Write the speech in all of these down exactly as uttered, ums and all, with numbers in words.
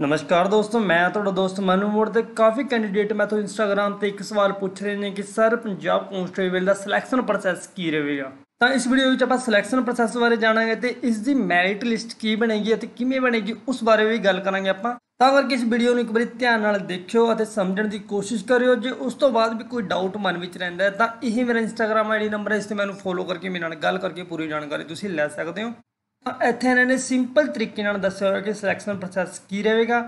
नमस्कार दोस्तों, मैं तुहाडा दोस्त मनु मोड़। तो काफ़ी कैंडीडेट मैं तो इंस्टाग्राम पर एक सवाल पूछ रहे हैं कि सर पंजाब कॉन्स्टेबल का सिलैक्शन प्रोसैस की रहेगा। तो इस वीडियो में आप सिलैक्शन प्रोसैस बारे जानांगे तो इसकी मैरिट लिस्ट की बनेगी और किमें बनेगी उस बारे भी गल करांगे आपां। तां करके इस वीडियो में एक बार ध्यान नाल देखियो और समझण की कोशिश करियो। जे उस तो बाद भी कोई डाउट मन में रहिंदा है तां यही मेरा इंस्टाग्राम आईडी नंबर है, इस ते मैनूं फॉलो करके मेरे नाल गल करके पूरी जानकारी तुसीं लै सकदे हो। इत्थे इन्हां ने सिंपल तरीके नाल दस्सिया होया कि सिलैक्शन प्रोसैस की रहेगा।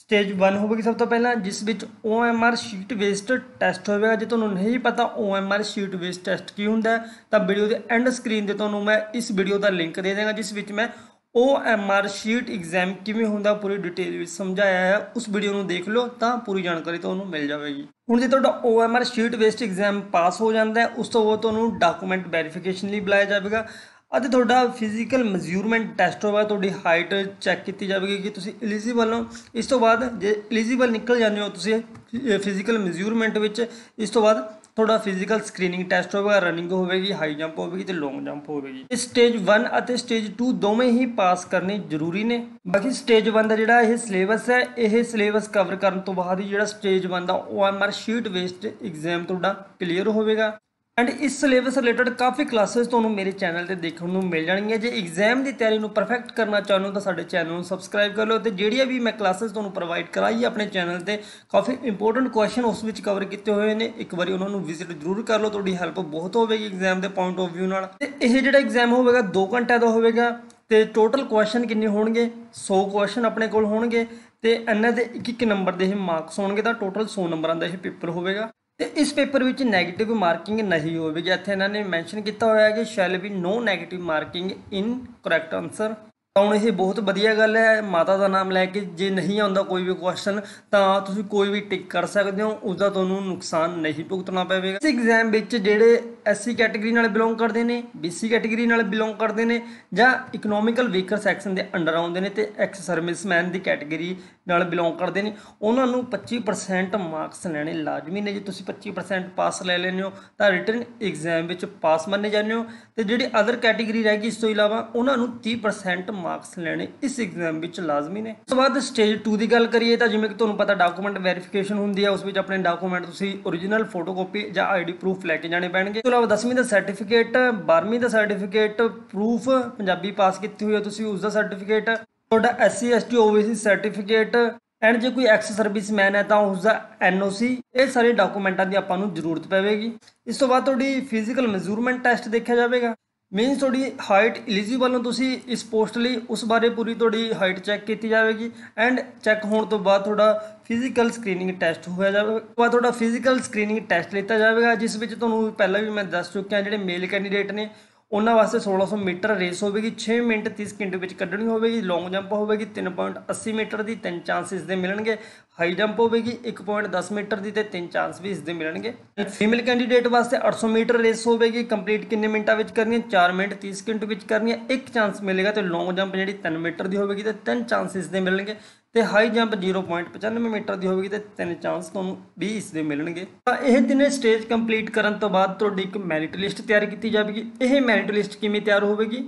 स्टेज वन होगी सब तो पहला, जिस विच O M R sheet based test होगा। जो तुहानूं नहीं पता O M R sheet based test की हुंदा है तो वीडियो के एंड स्क्रीन पर तुहानूं मैं इस वीडियो का लिंक दे देंगा, जिस विच मैं O M R sheet exam किवें हुंदा पूरी डिटेल में समझाया है। उस वीडियो नूं देख लो तो पूरी जानकारी तुहानूं मिल जाएगी। हुण जे तुहाडा O M R sheet based exam pass हो जाता है उस तो बाद तुहानूं डाकूमेंट वैरीफिकेशन लिए बुलाया जाएगा। अते तुहाडा फिजिकल मजूरमेंट टैसट होगा, तुहाडी हाइट चैक की जाएगी कि तुसीं एलिजिबल हो। इस तो बाद जे एलिजिबल निकल जाने हो तुसीं फिजिकल मजूरमेंट विच, इस तो बाद तुहाडा फिजिकल स्क्रीनिंग टैसट होगा। रनिंग होगी, हाई जंप होगी तो लॉन्ग जंप होगी। स्टेज वन और स्टेज टू दोवें ही पास करने जरूरी ने। बाकी स्टेज वन का जिहड़ा यह सिलेबस है, यह सिलेबस कवर करने तो बाद ही जिहड़ा स्टेज वन का O M R sheet based exam तुहाडा क्लीयर होगा। एंड इस सिलेबस रिलेटेड काफ़ी क्लासेस तो मेरे चैनल पर देखने को मिल जाएगी। जे एग्जाम की तैयारी को परफेक्ट करना चाहते हो तो साढ़े चैनल को सबसक्राइब कर लो। तो जी भी मैं क्लासेस तो प्रोवाइड कराई अपने चैनल पर, काफ़ी इंपोर्टेंट क्वेश्चन उस विच कवर किए हुए हैं। एक बार उन्होंने विजिट जरूर कर लो, थोड़ी हेल्प बहुत होगी एग्जाम के पॉइंट ऑफ व्यू नाल। तो यह जो एग्जाम होगा दो घंटे का होगा। तो टोटल क्वेश्चन कितने होंगे? सौ क्वेश्चन अपने को होंगे। तो इन्हां दे एक एक नंबर के ही मार्क्स होंगे। तो टोटल सौ नंबर का यह पेपर होगा। तो इस पेपर में नैगेटिव मार्किंग नहीं होगी। इत्थे इन्हां ने मैंशन किया होया कि shall be no negative marking in correct answer. तो हुण यह बहुत वधिया गल है, माता का नाम लैके जे नहीं आता कोई भी क्वेश्चन तो तुसीं कोई भी टिक कर सकते हो, उसका तुहानूं नुकसान नहीं भुगतना पवेगा। इस एग्जाम जिहड़े एस सी कैटेगरी नाल बिलोंग करते हैं, बी सी कैटेगरी नाल बिलोंग करते हैं, जां इकनोमिकल वीकर सैक्शन के अंडर आउंदे ने ते एक्स सर्विसमैन की कैटेगरी नाल बिलोंग करते हैं, उन्होंने पच्ची परसेंट मार्क्स लैने लाजमी ने। जे तुसीं पच्ची परसेंट पास लै लैंदे हो तो रिटन एग्जाम पास मन्ने जांदे हो। तो जिहड़ी अदर कैटेगरी रह गई इस तो इलावा उन्होंने तीस परसेंट मार्क्स लैने इस एग्जाम लाजमी ने। उस तो बाद स्टेज टू की गल करिए तो जिवें कि तुहानूं पता डाकूमेंट वैरीफिकेशन हुंदी है, उस विच अपने डाकूमेंट तुसीं ओरिजिनल फोटो कॉपी जां आई डी प्रूफ लैके जाने पैणगे। दसवीं का सर्टिफिकेट, बारहवीं का सर्टिफिकेट, प्रूफ पंजाबी पास की हुई है उसका सर्टिफिकेट, थोड़ा S C S T O B C certificate and जो कोई एक्स सर्विस मैन है तो उसका एन ओ सी। ये सारे डाकूमेंटों की आपको जरूरत पवेगी। इस तो बाद फिजिकल मेजरमेंट टेस्ट देखा जाएगा, मीनस थोड़ी हाइट एलिजिबल हो तुसी इस पोस्ट लिए, उस बारे पूरी थोड़ी हाइट चेक की जाएगी। एंड चेक होने तो बाद थोड़ा फिजिकल स्क्रीनिंग टेस्ट होया जाएगा। थोड़ा फिजिकल स्क्रीनिंग टेस्ट लिता जाएगा, जिस विच तुहानूं पहले भी मैं दस चुक्या जिहड़े मेल कैंडीडेट ने उन्हां वास्ते सोलह सौ मीटर रेस होगी, छे मिनट तीस सेकंड विच कड्ढनी होगी। लॉन्ग जंप होगी तीन पॉइंट अस्सी मीटर की, तीन चांसिस दे मिलणगे। हाई जंप होगी एक पॉइंट दस मीटर की, तीन चांस भी इसके मिलणगे। फीमेल कैंडीडेट वास्ते अठ सौ मीटर रेस होगी, कंप्लीट किन्ने मिनटों में करनी है? चार मिनट तीस सेकंड में करनी है, एक चांस मिलेगा। तो लॉन्ग जंप जी तीन मीटर की होगी तो तीन चांस इसके मिलणगे। तो हाई जंप जीरो पॉइंट पचानवे मीटर की होगी तो तीन चांस तुम्हें भी इसके मिलणगे। तो यह तीनों स्टेज कंप्लीट करने तो बाद तुहाडी एक मैरिट लिस्ट तैयार की जाएगी। यह मैरिट लिस्ट किवें तैयार होगी?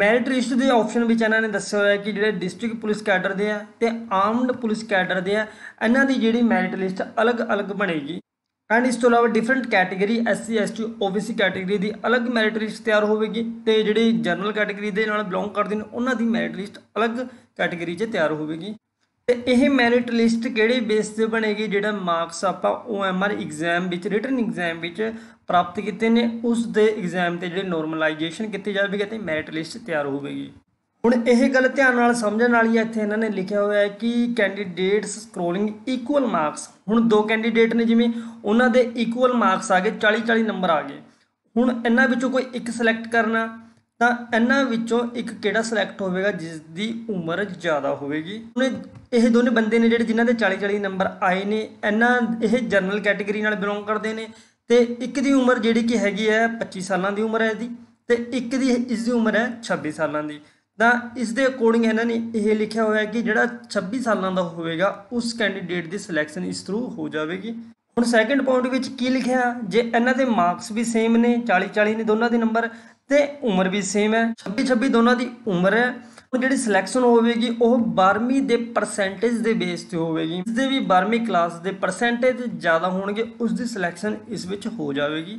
मैरिट लिस्ट के ऑप्शन में इन्होंने दस्या होया कि जिहड़े डिस्ट्रिक्ट पुलिस कैडर दे है ते आर्मड पुलिस कैडर दे है, इन्हां दी जिहड़ी मैरिट लिस्ट अलग अलग बनेगी। एंड इस तो अलावा different category S C S T O B C category की अलग मैरिट लिस्ट तैयार होगी। तो जिहड़ी जनरल कैटेगरी के नाल बिलोंग करते हैं उन्हां दी मैरिट लिस्ट अलग कैटेगरी च तैयार होगी। तो यह मैरिट लिस्ट किहड़े बेस से बनेगी? जिहड़ा मार्क्स आपां O M R exam written exam प्राप्त किए ने उसके एग्जाम के जो नॉर्मलाइजेशन की जाएगी तो मैरिट लिस्ट तैयार होगी। हुण यह गल ध्यान समझण वाली है। इत्थे इन्होंने लिखा हुआ है कि कैंडीडेट्स स्क्रोलिंग इक्ुअल मार्क्स। हुण दो कैंडीडेट ने जिवें उन्हां दे इक्ुअल मार्क्स आ गए, चाली चाली नंबर आ गए। हुण इन्हां विचों कोई एक सिलैक्ट करना, तो इन्हां विचों एक किहड़ा सिलैक्ट होगा जिसकी उम्र ज़्यादा होगी। यह दोनों बंदे ने जिहड़े जिन्हां दे चाली चाली नंबर आए ने, इन्हां यह जनरल कैटेगरी नाल बिलोंग करते हैं। तो एक की उम्र जी कि हैगी है पच्ची साल की उम्र है जी, तो एक दी इसकी उम्र है छब्बी साल की। तो इस दे अकॉर्डिंग इन्होंने यह लिखा हुआ है कि जिहड़ा छब्बी साल का होगा उस कैंडीडेट की सिलैक्शन इस थ्रू हो जाएगी। हुण सैकेंड पॉइंट विच की लिखा जे इन्हां दे मार्क्स भी सेम ने, चाली चाली ने दोनों के नंबर, तो उम्र भी सेम है, छब्बी छब्बी दोनों की उम्र है। जिहड़ी सिलेक्शन होगी वह बारहवीं के परसेंटेज के बेस से होगी। जिसके भी बारहवीं क्लास के परसेंटेज ज़्यादा होंगे उसकी सिलेक्शन इस विच हो जाएगी।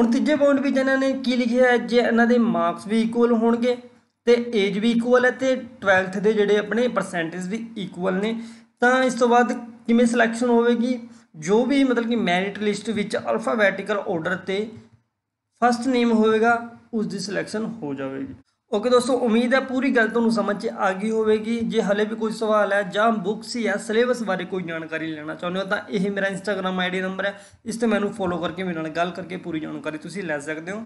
हुण तीजे पॉइंट भी इन्होंने की लिखा है, जे इन्होंने मार्क्स भी इक्ुअल होंगे तो एज भी इक्ुअल है तो ट्वैल्थ के जोड़े अपने परसेंटेज भी इक्ुअल ने। तो इस तो बाद किमें सिलेक्शन होगी, जो भी मतलब कि मैरिट लिस्ट विच अल्फाबैटिकल ऑर्डर से फस्ट नेम होएगा उसकी सिलेक्शन हो जाएगी। ओके दोस्तों, उम्मीद है पूरी गल तुहानूं समझ आ गई होगी। जे हले भी कोई सवाल है जां बुक्स या सिलेबस बारे कोई जानकारी लेना चाहुंदे हो तां यही मेरा इंस्टाग्राम आईडी नंबर है, इस ते मैनूं फॉलो करके मेरे नाल गल करके पूरी जानकारी तुसीं लै सकदे हो।